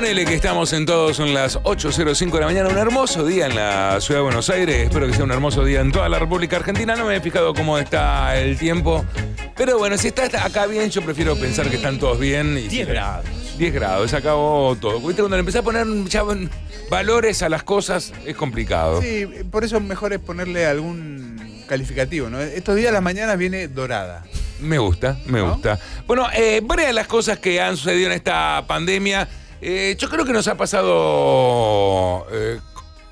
Ponele que estamos en todos, son las 8:05 de la mañana, un hermoso día en la ciudad de Buenos Aires, espero que sea un hermoso día en toda la República Argentina, no me he fijado cómo está el tiempo, pero bueno, si está acá bien, yo prefiero pensar que están todos bien. Y 10 grados. 10 grados, se acabó todo. Cuando le empezás a poner ya valores a las cosas, es complicado. Sí, por eso mejor es ponerle algún calificativo, ¿no? Estos días a las mañanas viene dorada. Me gusta. Bueno, varias de las cosas que han sucedido en esta pandemia, yo creo que nos ha pasado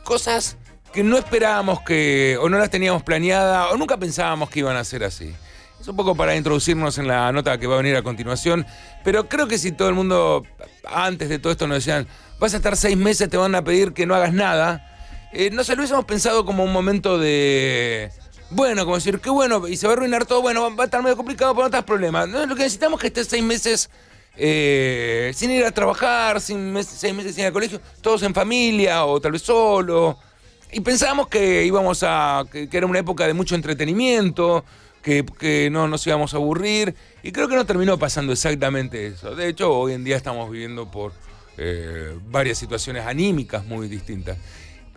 cosas que no esperábamos que, o no las teníamos planeadas, o nunca pensábamos que iban a ser así. Es un poco para introducirnos en la nota que va a venir a continuación, pero creo que si todo el mundo, antes de todo esto, nos decían, vas a estar 6 meses, te van a pedir que no hagas nada, no sé, lo hubiésemos pensado como un momento de... Bueno, como decir, qué bueno, y se va a arruinar todo, bueno, va a estar medio complicado, pero no estás problemas. No, lo que necesitamos es que estés 6 meses sin ir a trabajar, 6 meses sin ir al colegio, todos en familia o tal vez solo. Y pensábamos que íbamos a... que era una época de mucho entretenimiento, que no nos íbamos a aburrir, y creo que no terminó pasando exactamente eso. De hecho, hoy en día estamos viviendo por varias situaciones anímicas muy distintas.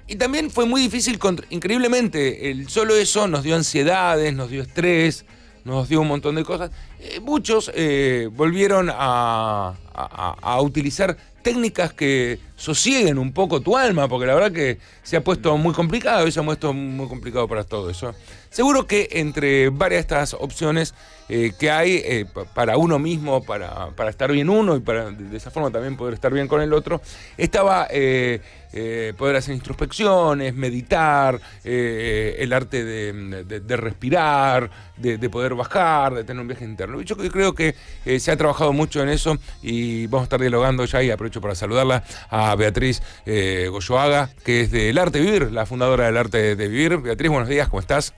Y también fue muy difícil, increíblemente, solo eso nos dio ansiedades, nos dio estrés, nos dio un montón de cosas. Muchos volvieron a utilizar técnicas que sosieguen un poco tu alma, porque la verdad que se ha puesto muy complicado y se ha puesto muy complicado para todo eso. Seguro que entre varias de estas opciones que hay para uno mismo, para estar bien uno y para de esa forma también poder estar bien con el otro, estaba poder hacer introspecciones, meditar, el arte de respirar, de poder bajar, de tener un viaje interno. Yo creo que se ha trabajado mucho en eso y vamos a estar dialogando ya, y aprovecho para saludarla a Beatriz Goyoaga, que es del Arte de Vivir, la fundadora del Arte de Vivir. Beatriz, buenos días, ¿cómo estás?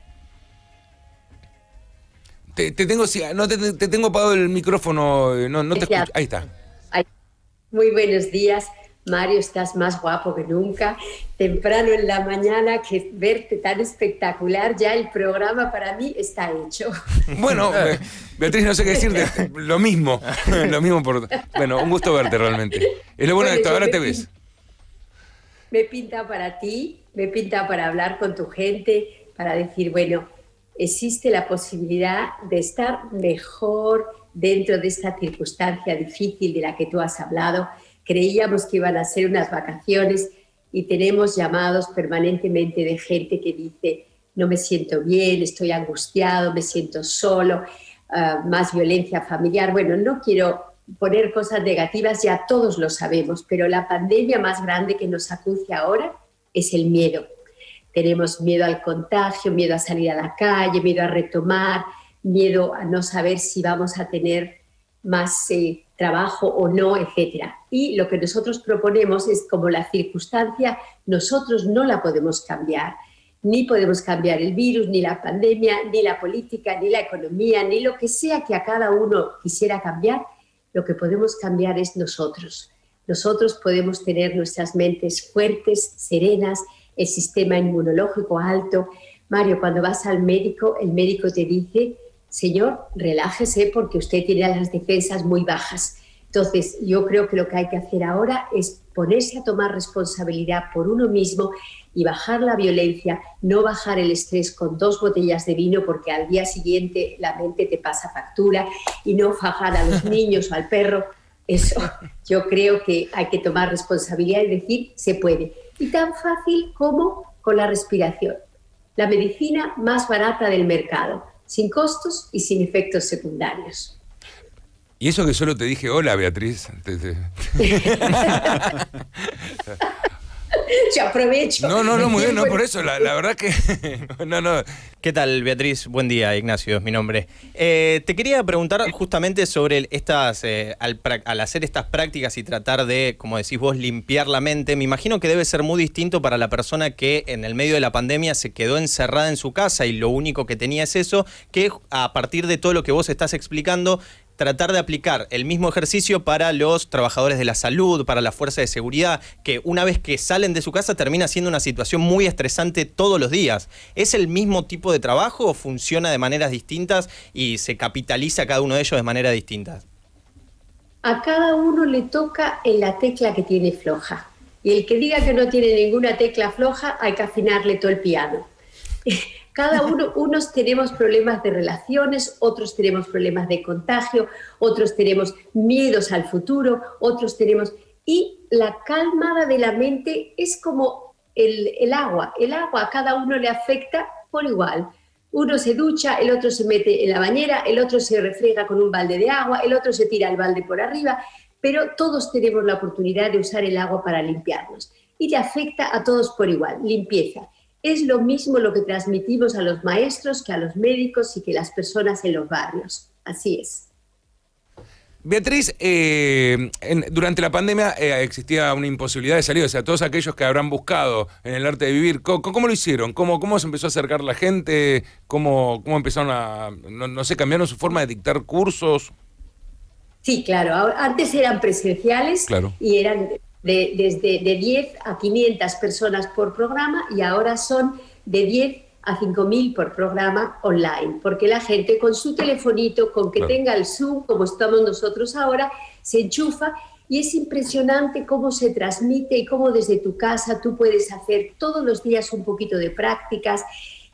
Te tengo apagado el micrófono, no te escucho. Ahí está. Muy buenos días, Mario, estás más guapo que nunca. Temprano en la mañana, que verte tan espectacular, ya el programa para mí está hecho. Bueno, Beatriz, no sé qué decirte, lo mismo. Bueno, un gusto verte realmente. Es lo bueno de esto, ahora te ves. Me pinta para ti, me pinta para hablar con tu gente, para decir, bueno... existe la posibilidad de estar mejor dentro de esta circunstancia difícil de la que tú has hablado. Creíamos que iban a ser unas vacaciones y tenemos llamados permanentemente de gente que dice no me siento bien, estoy angustiado, me siento solo, más violencia familiar. Bueno, no quiero poner cosas negativas, ya todos lo sabemos, pero la pandemia más grande que nos acucia ahora es el miedo. Tenemos miedo al contagio, miedo a salir a la calle, miedo a retomar, miedo a no saber si vamos a tener más trabajo o no, etc. Y lo que nosotros proponemos es, como la circunstancia, nosotros no la podemos cambiar. Ni podemos cambiar el virus, ni la pandemia, ni la política, ni la economía, ni lo que sea que a cada uno quisiera cambiar. Lo que podemos cambiar es nosotros. Nosotros podemos tener nuestras mentes fuertes, serenas, el sistema inmunológico alto. Mario, cuando vas al médico, el médico te dice, señor, relájese porque usted tiene las defensas muy bajas. Entonces, yo creo que lo que hay que hacer ahora es ponerse a tomar responsabilidad por uno mismo y bajar la violencia, no bajar el estrés con 2 botellas de vino porque al día siguiente la mente te pasa factura, y no fajar a los niños o al perro. Eso, yo creo que hay que tomar responsabilidad y decir, se puede. Y tan fácil como con la respiración. La medicina más barata del mercado, sin costos y sin efectos secundarios. Y eso que solo te dije hola, Beatriz. Yo aprovecho. No, muy bien, no por eso, la verdad que... No. ¿Qué tal, Beatriz? Buen día, Ignacio, es mi nombre. Te quería preguntar justamente sobre estas... al hacer estas prácticas y tratar de, como decís vos, limpiar la mente, me imagino que debe ser muy distinto para la persona que en el medio de la pandemia se quedó encerrada en su casa y lo único que tenía es eso, que a partir de todo lo que vos estás explicando... tratar de aplicar el mismo ejercicio para los trabajadores de la salud, para la fuerza de seguridad, que una vez que salen de su casa termina siendo una situación muy estresante todos los días. ¿Es el mismo tipo de trabajo o funciona de maneras distintas y se capitaliza cada uno de ellos de maneras distintas? a cada uno le toca en la tecla que tiene floja. Y el que diga que no tiene ninguna tecla floja, hay que afinarle todo el piano. Cada uno, unos tenemos problemas de relaciones, otros tenemos problemas de contagio, otros tenemos miedos al futuro, otros tenemos... Y la calmada de la mente es como el agua. El agua a cada uno le afecta por igual. Uno se ducha, el otro se mete en la bañera, el otro se refriega con un balde de agua, el otro se tira el balde por arriba, pero todos tenemos la oportunidad de usar el agua para limpiarnos. Y le afecta a todos por igual, limpieza. Es lo mismo lo que transmitimos a los maestros que a los médicos y que las personas en los barrios. Así es. Beatriz, durante la pandemia existía una imposibilidad de salir, o sea, todos aquellos que habrán buscado en el arte de vivir, ¿cómo lo hicieron? ¿Cómo se empezó a acercar la gente? ¿Cómo empezaron a, no sé, cambiaron su forma de dictar cursos? Sí, claro, antes eran presenciales, claro, y eran desde 10 a 500 personas por programa, y ahora son de 10 a 5.000 por programa online, porque la gente con su telefonito, con que claro, tenga el Zoom, como estamos nosotros ahora, se enchufa, y es impresionante cómo se transmite y cómo desde tu casa tú puedes hacer todos los días un poquito de prácticas.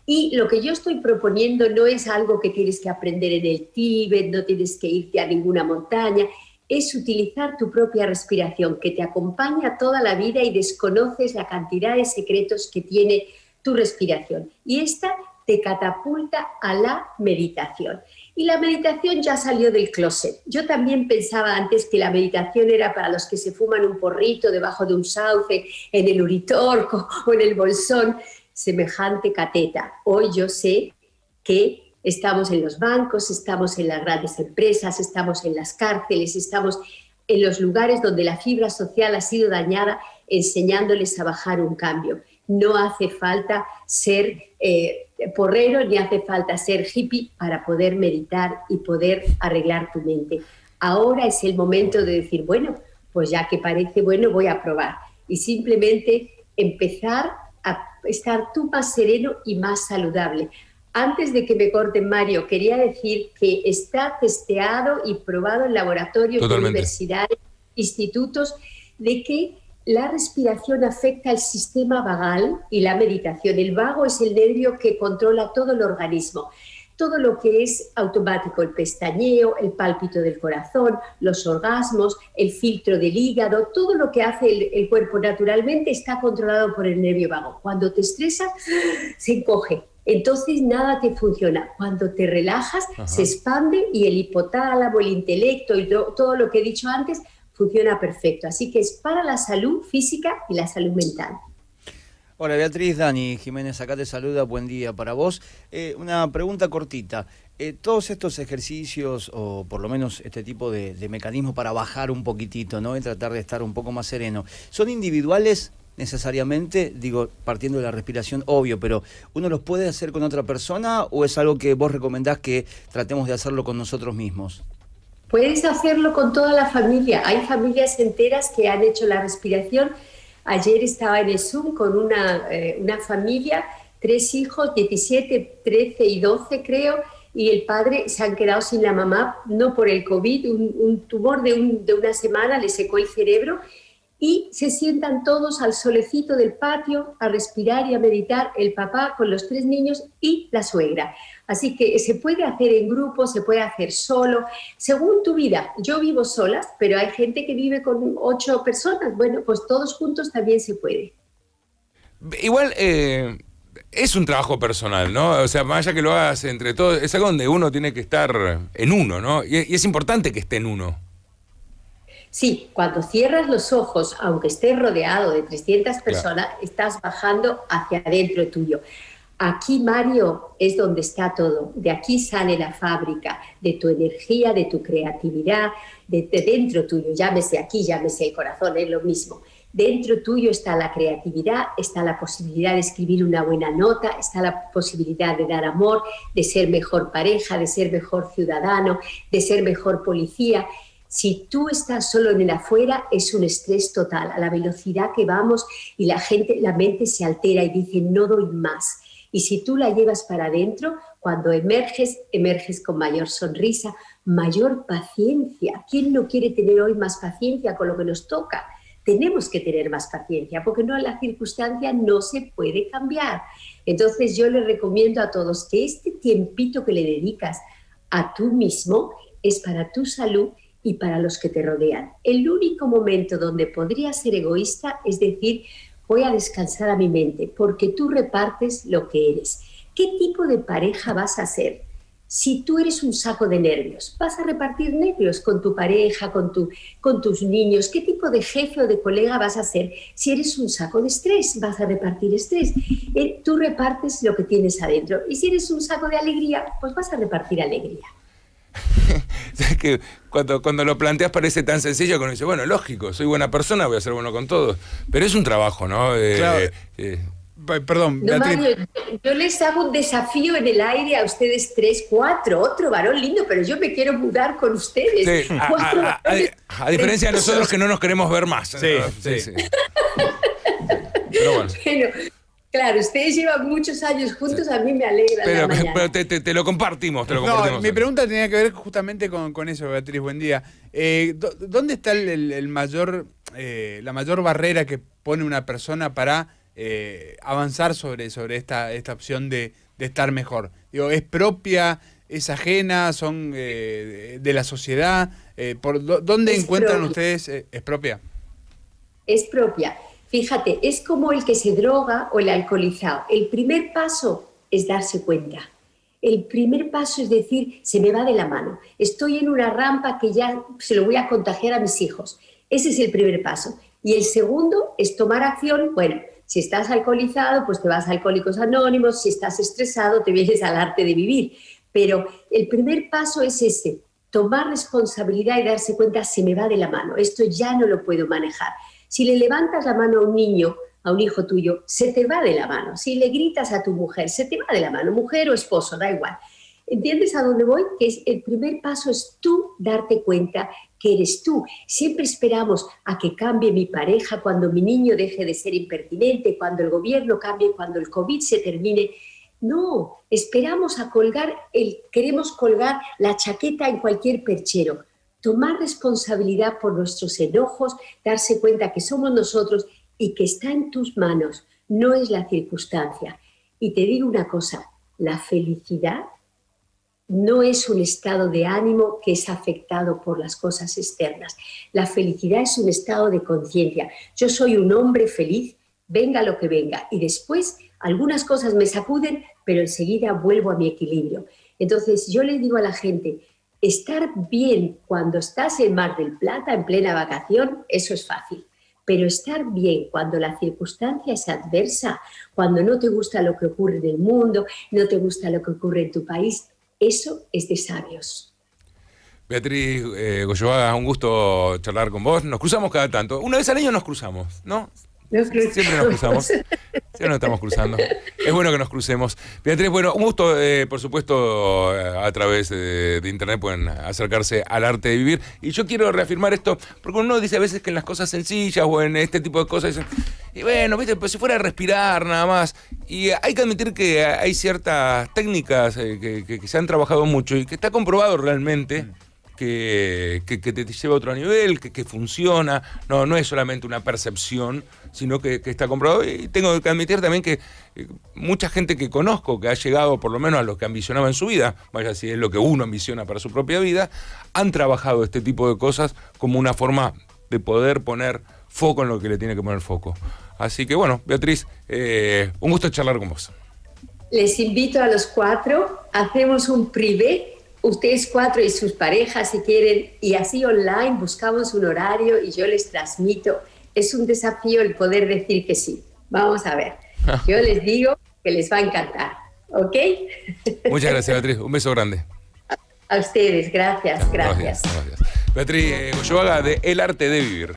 Y lo que yo estoy proponiendo no es algo que tienes que aprender en el Tíbet, no tienes que irte a ninguna montaña, es utilizar tu propia respiración, que te acompaña toda la vida y desconoces la cantidad de secretos que tiene tu respiración, y esta te catapulta a la meditación. Y la meditación ya salió del closet. Yo también pensaba antes que la meditación era para los que se fuman un porrito debajo de un sauce, en el Uritorco o en el Bolsón, semejante cateta. Hoy yo sé que estamos en los bancos, estamos en las grandes empresas, estamos en las cárceles, estamos en los lugares donde la fibra social ha sido dañada, enseñándoles a bajar un cambio. No hace falta ser porrero, ni hace falta ser hippie para poder meditar y poder arreglar tu mente. Ahora es el momento de decir, bueno, pues ya que parece bueno, voy a probar. Y simplemente empezar a estar tú más sereno y más saludable. Antes de que me corten, Mario, quería decir que está testeado y probado en laboratorios, totalmente, de universidades, institutos, de que la respiración afecta al sistema vagal y la meditación. El vago es el nervio que controla todo el organismo, todo lo que es automático, el pestañeo, el pálpito del corazón, los orgasmos, el filtro del hígado, todo lo que hace el cuerpo naturalmente está controlado por el nervio vago. Cuando te estresas, se encoge, entonces nada te funciona. Cuando te relajas, ajá, se expande, y el hipotálamo, el intelecto y todo lo que he dicho antes funciona perfecto. Así que es para la salud física y la salud mental. Hola Beatriz, Dani Jiménez acá te saluda, buen día para vos. Una pregunta cortita. Todos estos ejercicios, o por lo menos este tipo de mecanismos para bajar un poquitito, ¿no?, y tratar de estar un poco más sereno, ¿son individuales necesariamente? Digo, partiendo de la respiración, obvio, pero ¿uno los puede hacer con otra persona o es algo que vos recomendás que tratemos de hacerlo con nosotros mismos? Puedes hacerlo con toda la familia. Hay familias enteras que han hecho la respiración. Ayer estaba en el Zoom con una familia, 3 hijos, 17, 13 y 12 creo, y el padre se han quedado sin la mamá, no por el COVID, un tumor de una semana le secó el cerebro, y se sientan todos al solecito del patio a respirar y a meditar, el papá con los 3 niños y la suegra. Así que se puede hacer en grupo, se puede hacer solo, según tu vida. Yo vivo sola, pero hay gente que vive con 8 personas. Bueno, pues todos juntos también se puede. Igual es un trabajo personal, ¿no? O sea, más allá que lo hagas entre todos, es algo donde uno tiene que estar en uno, ¿no? Y es importante que esté en uno. Sí, cuando cierras los ojos, aunque estés rodeado de 300 personas, claro, estás bajando hacia adentro tuyo. Aquí, Mario, es donde está todo. De aquí sale la fábrica, de tu energía, de tu creatividad, de dentro tuyo. Llámese aquí, llámese el corazón, es lo mismo. Dentro tuyo está la creatividad, está la posibilidad de escribir una buena nota, está la posibilidad de dar amor, de ser mejor pareja, de ser mejor ciudadano, de ser mejor policía. Si tú estás solo en el afuera, es un estrés total. A la velocidad que vamos y la mente se altera y dice, no doy más. Y si tú la llevas para adentro, cuando emerges, emerges con mayor sonrisa, mayor paciencia. ¿Quién no quiere tener hoy más paciencia con lo que nos toca? Tenemos que tener más paciencia, porque no, la circunstancia no se puede cambiar. Entonces yo les recomiendo a todos que este tiempito que le dedicas a tú mismo es para tu salud y para los que te rodean. El único momento donde podrías ser egoísta es decir, voy a descansar a mi mente, porque tú repartes lo que eres. ¿Qué tipo de pareja vas a ser? Si tú eres un saco de nervios, vas a repartir nervios con tu pareja, con tus niños. ¿Qué tipo de jefe o de colega vas a ser? Si eres un saco de estrés, vas a repartir estrés. Tú repartes lo que tienes adentro. Y si eres un saco de alegría, pues vas a repartir alegría. Es que cuando lo planteas parece tan sencillo que uno dice, bueno, lógico, soy buena persona, voy a ser bueno con todos. Pero es un trabajo, ¿no? Claro. Perdón, no, Mario, yo les hago un desafío en el aire a ustedes 3, 4, otro varón lindo, pero yo me quiero mudar con ustedes. Sí. A diferencia de nosotros que no nos queremos ver más. Sí, ¿no? sí. Pero bueno. Claro, ustedes llevan muchos años juntos, a mí me alegra. Pero te lo compartimos, No, mi pregunta tenía que ver justamente con eso, Beatriz, buen día. ¿Dónde está la mayor barrera que pone una persona para avanzar sobre esta opción de estar mejor? Digo, ¿es propia, es ajena, son de la sociedad? ¿Dónde encuentran ustedes? ¿Es propia? Es propia. Fíjate, es como el que se droga o el alcoholizado. El primer paso es darse cuenta. El primer paso es decir, se me va de la mano. Estoy en una rampa que ya se lo voy a contagiar a mis hijos. Ese es el primer paso. Y el segundo es tomar acción. Bueno, si estás alcoholizado, pues te vas a Alcohólicos Anónimos. Si estás estresado, te vienes al Arte de Vivir. Pero el primer paso es ese, tomar responsabilidad y darse cuenta, se me va de la mano. Esto ya no lo puedo manejar. Si le levantas la mano a un niño, a un hijo tuyo, se te va de la mano. Si le gritas a tu mujer, se te va de la mano, mujer o esposo, da igual. ¿Entiendes a dónde voy? Que es, el primer paso es tú darte cuenta que eres tú. Siempre esperamos a que cambie mi pareja, cuando mi niño deje de ser impertinente, cuando el gobierno cambie, cuando el COVID se termine. No, esperamos a queremos colgar la chaqueta en cualquier perchero. Tomar responsabilidad por nuestros enojos, darse cuenta que somos nosotros y que está en tus manos, no es la circunstancia. Y te digo una cosa, la felicidad no es un estado de ánimo que es afectado por las cosas externas. La felicidad es un estado de conciencia. Yo soy un hombre feliz, venga lo que venga. Y después algunas cosas me sacuden, pero enseguida vuelvo a mi equilibrio. Entonces yo le digo a la gente, estar bien cuando estás en Mar del Plata, en plena vacación, eso es fácil. Pero estar bien cuando la circunstancia es adversa, cuando no te gusta lo que ocurre en el mundo, no te gusta lo que ocurre en tu país, eso es de sabios. Beatriz Goyoaga, un gusto charlar con vos. Nos cruzamos cada tanto. Una vez al año nos cruzamos, ¿no? Siempre nos cruzamos, siempre nos estamos cruzando. Es bueno que nos crucemos. Beatriz, bueno, un gusto, por supuesto, a través de internet pueden acercarse al Arte de Vivir. Y yo quiero reafirmar esto, porque uno dice a veces que en las cosas sencillas o en este tipo de cosas, y bueno, viste, pues si fuera a respirar nada más. Y hay que admitir que hay ciertas técnicas que se han trabajado mucho y que está comprobado realmente que te lleva a otro nivel, que funciona, no es solamente una percepción, sino que está comprobado. Y tengo que admitir también que mucha gente que conozco, que ha llegado por lo menos a lo que ambicionaba en su vida, vaya si es lo que uno ambiciona para su propia vida, han trabajado este tipo de cosas como una forma de poder poner foco en lo que le tiene que poner foco. Así que bueno, Beatriz, un gusto charlar con vos. Les invito a los 4, hacemos un privé, ustedes 4 y sus parejas si quieren, y así online buscamos un horario y yo les transmito. Es un desafío el poder decir que sí. Vamos a ver. Yo les digo que les va a encantar. ¿Ok? Muchas gracias, Beatriz. Un beso grande. A ustedes. Gracias. Gracias. Beatriz Goyoaga de El Arte de Vivir.